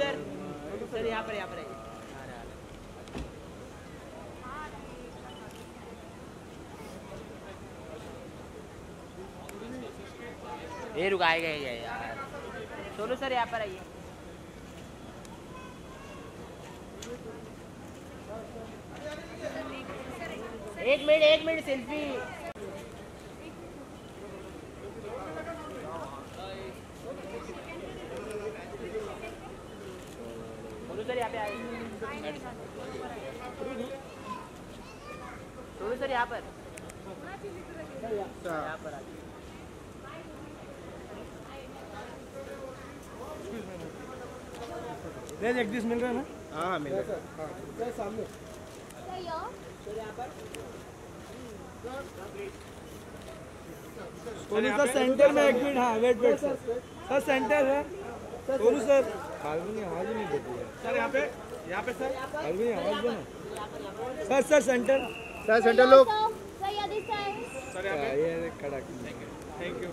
Sir sir यहाँ पर आइए। ये रुकाएगा यार। सोनू सर यहाँ पर आइए। एक मिनट सेल्फी। सोनू सर यहाँ पे आइए। सोनू सर यहाँ पर आइए। एक दिस मिल रहा है ना? हाँ मिल रहा है। सामने सोनू सर सेंटर में। एक मिनट। हाँ वेट सर सेंटर है सोनू सर। फाल्गुनी आवाज नहीं देती है सर यहाँ पे सर फाल्गुनी आवाज बना। सर सेंटर लोग सर यहाँ पे खड़ा। Thank you.